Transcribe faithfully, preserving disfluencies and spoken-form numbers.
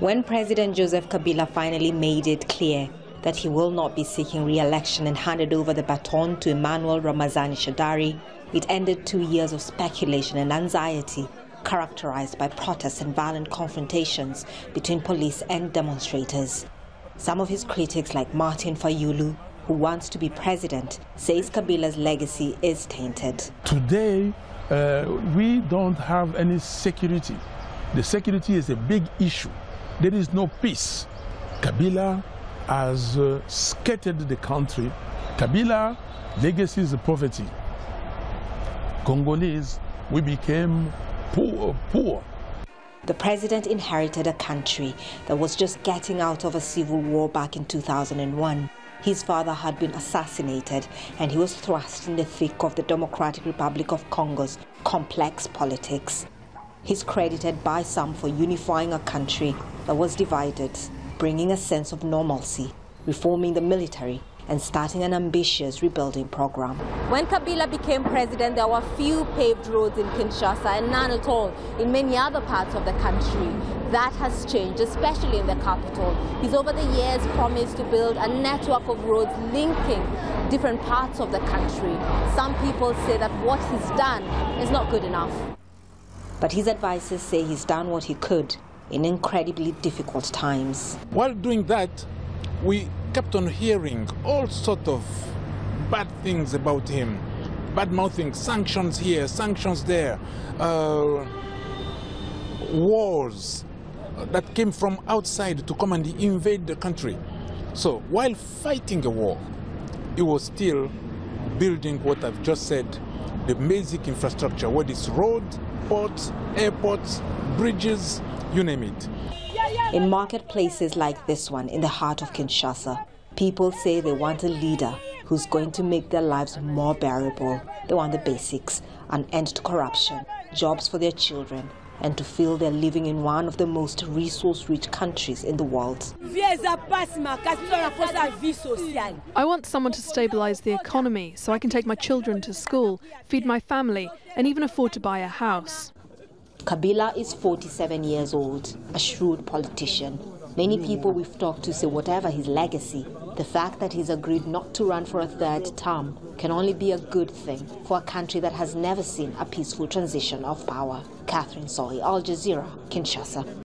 when President Joseph Kabila finally made it clear that he will not be seeking re-election and handed over the baton to Emmanuel Ramazani Shadary, it ended two years of speculation and anxiety characterized by protests and violent confrontations between police and demonstrators. Some of his critics, like Martin Fayulu, who wants to be president, says Kabila's legacy is tainted. Today, uh, we don't have any security. The security is a big issue. There is no peace. Kabila has uh, scattered the country. Kabila's legacy is poverty. Congolese, we became poor, poor. The president inherited a country that was just getting out of a civil war back in two thousand one. His father had been assassinated and he was thrust in the thick of the Democratic Republic of Congo's complex politics. He's credited by some for unifying a country that was divided, bringing a sense of normalcy, reforming the military, and starting an ambitious rebuilding program. When Kabila became president, there were few paved roads in Kinshasa and none at all in many other parts of the country. That has changed, especially in the capital. He's over the years promised to build a network of roads linking different parts of the country. Some people say that what he's done is not good enough. But his advisors say he's done what he could in incredibly difficult times. While doing that, we kept on hearing all sorts of bad things about him, bad-mouthing, sanctions here, sanctions there, uh, wars that came from outside to come and invade the country. So while fighting a war, he was still building what I've just said, the basic infrastructure, whether it's road, ports, airports, bridges, you name it. In marketplaces like this one in the heart of Kinshasa, people say they want a leader who's going to make their lives more bearable. They want the basics, an end to corruption, jobs for their children, and to feel they're living in one of the most resource-rich countries in the world. I want someone to stabilize the economy so I can take my children to school, feed my family, and even afford to buy a house. Kabila is forty-seven years old, a shrewd politician. Many people we've talked to say whatever his legacy, the fact that he's agreed not to run for a third term can only be a good thing for a country that has never seen a peaceful transition of power. Catherine Soi, Al Jazeera, Kinshasa.